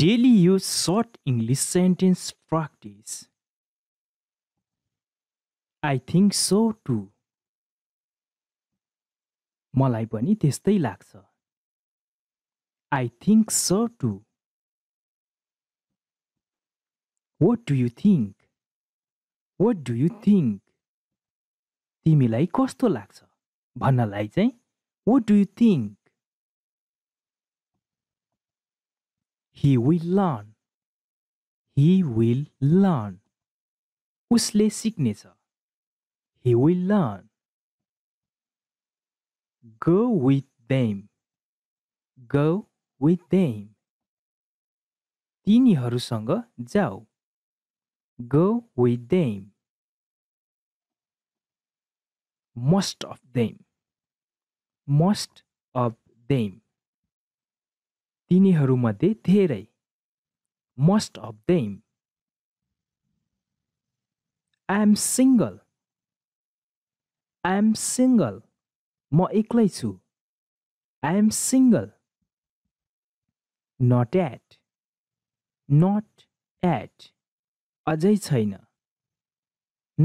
Daily use short English sentence practice. I think so too. मलाई पनि त्यस्तै लाग्छ. I think so too. What do you think? What do you think? तिमीलाई कस्तो लाग्छ? भन्नलाई चाहिँ what do you think? He will learn. He will learn. उसले सिक्नेछ. He will learn. Go with them. Go with them. तिनीहरूसँग जाऊ. Go with them. Most of them. Most of them. तिनीहरूमध्ये धेरै. Most of them. I am single. I am single. म एक्लै छु. I am single. Not at. Not at. अझै छैन.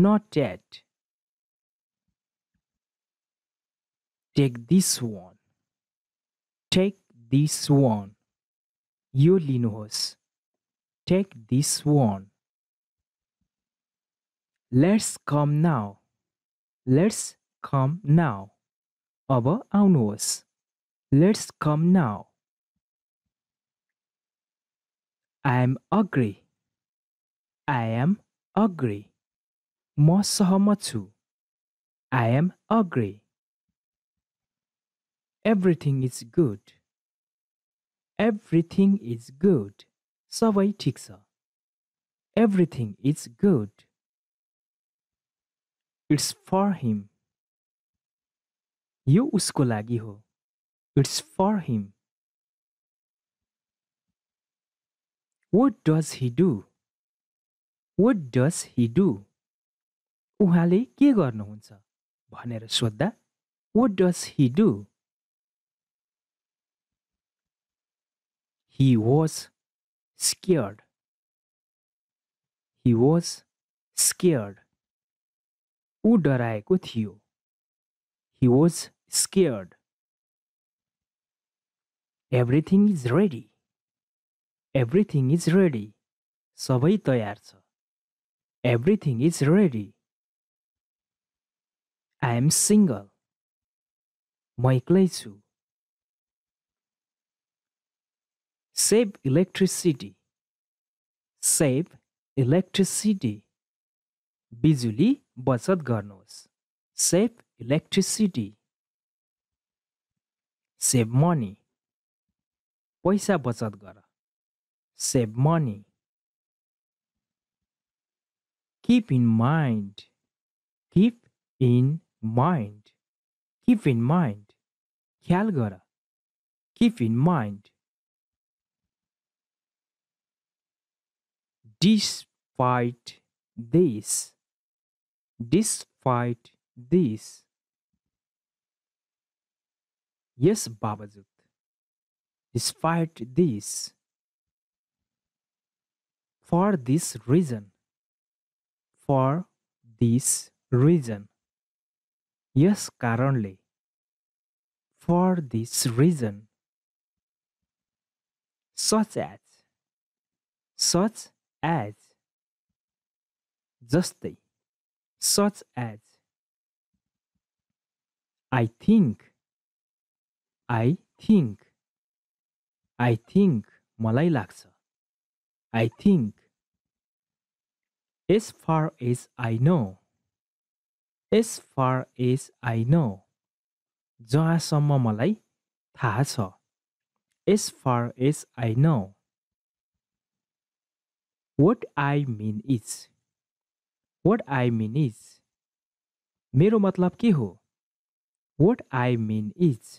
Not at. Take this one. Take this one. यो लिनुहोस्. Take this one. Let's come now. Let's come now. अब आउनुहोस्. Let's come now. I am agree. I am agree. म सहमत छु. I am agree. Everything is good. Everything is good. सबै ठिक छ. Everything is good. It's for him. यो उसको लागि हो. It's for him. What does he do? What does he do? उहाँले के गर्नुहुन्छ? भनेर सोध्दा what does he do? He was scared. He was scared. ऊ डराएको थियो. He was scared. Everything is ready. Everything is ready. सबै तयार छ. Everything is ready. I am single. म एक्लै छु. Save electricity. Save electricity. बिजुली बचत गर्नुहोस्. Save electricity. Save money. पैसा बचत गर. Save money. Keep in mind. Keep in mind. Keep in mind. ख्याल गर. Keep in mind. Despite this. Despite this. Yes, बावजुद. Despite this. For this reason. For this reason. Yes, कारणले. For this reason. Such as. Such as. जस्तै. Such as. I think. I think. I think. मलाई लाग्छ. I think. As far as I know. As far as I know. जहाँसम्म मलाई थाहा छ. As far as I know. What I mean is. What I mean is. मेरो मतलब के हो? What I mean is.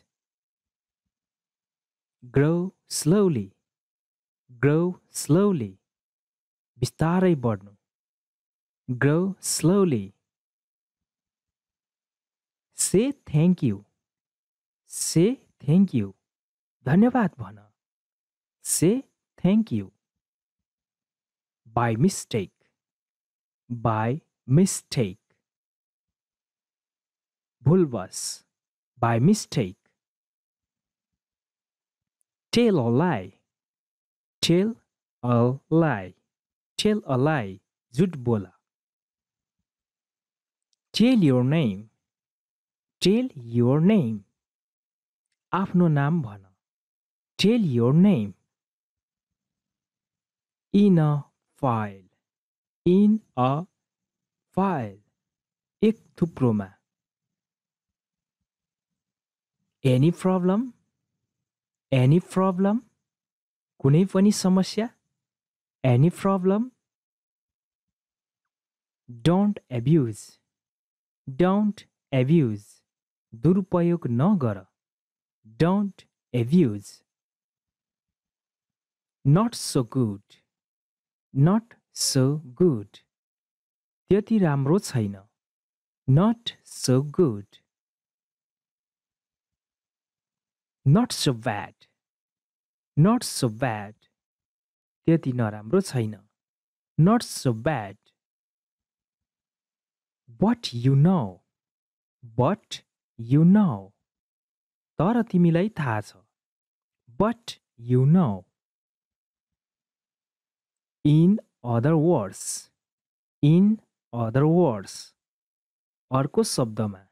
Grow slowly. Grow slowly. बिस्तारै बढ्नु. Grow slowly. Say thank you. Say thank you. धन्यवाद भन. Say thank you. By mistake. By mistake. Bhulvas. By mistake. Tell a lie. Tell a lie. Tell a lie. Jhut bola. Tell your name. Tell your name. Aapno naam bhana. Tell your name. In a file. In a file. Ek thuproma. Any problem? Any problem? Kunai pani samasya? Any problem? Don't abuse. Don't abuse. Durupayog nagara. Don't abuse. Not so good. Not so good. Tyati ramro chaina. Not so good. Not so bad. Not so bad. Tyati naramro chaina. Not so bad. What you know. What you know. Tara timilai thaha cha. But you know. In other words. In other words. Arko shabdama.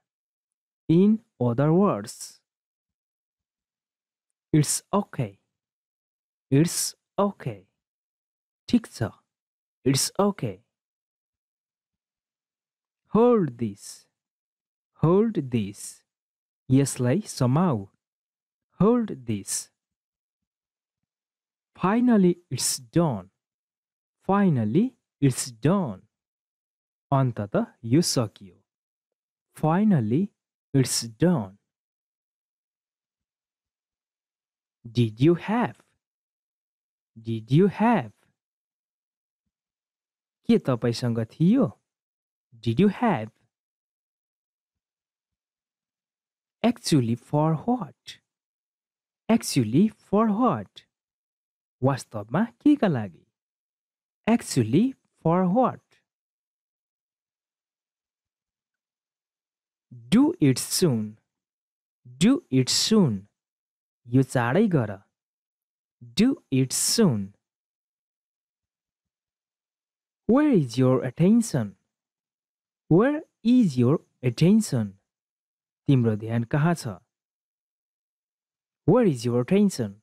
In other words. It's okay. It's okay. Thik cha. It's okay. Hold this. Hold this. Yeslai samau. Hold this. Finally it's done. Finally it's done. Antata yusakyo. Finally it's done. Did you have? Did you have? Ke tapaisanga thiyo? Did you have? Actually for what? Actually for what? Vastabma ke ka lagi? Actually for what? Do it soon. Do it soon. Yo chadai gara. Do it soon. Where is your attention? Where is your attention? Timro dhyan kaha cha? Where is your attention?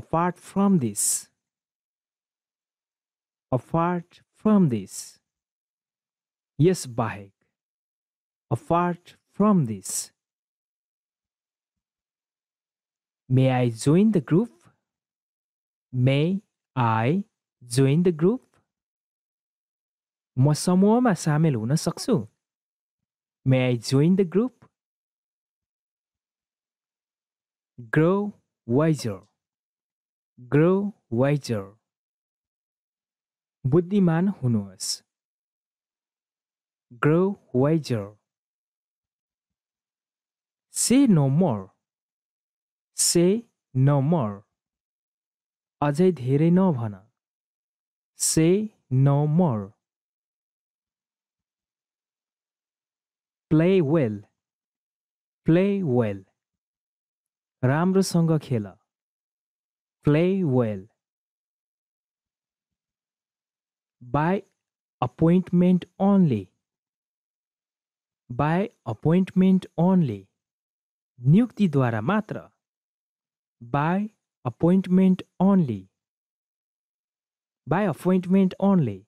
Apart from this. Apart from this. Yes, bahek. Apart from this. May I join the group? May I join the group? Ma samuhama samel huna sakchu? May I join the group? Grow wiser. Grow wiser. Buddhiman hunuhas. Grow wiser. Say no more. Say no more. Ajai dherai na bhana. Say no more. Play well. Play well. Ramrosanga khela. Play well. By appointment only. By appointment only. Niyukti dwara matra. By appointment only. By appointment only.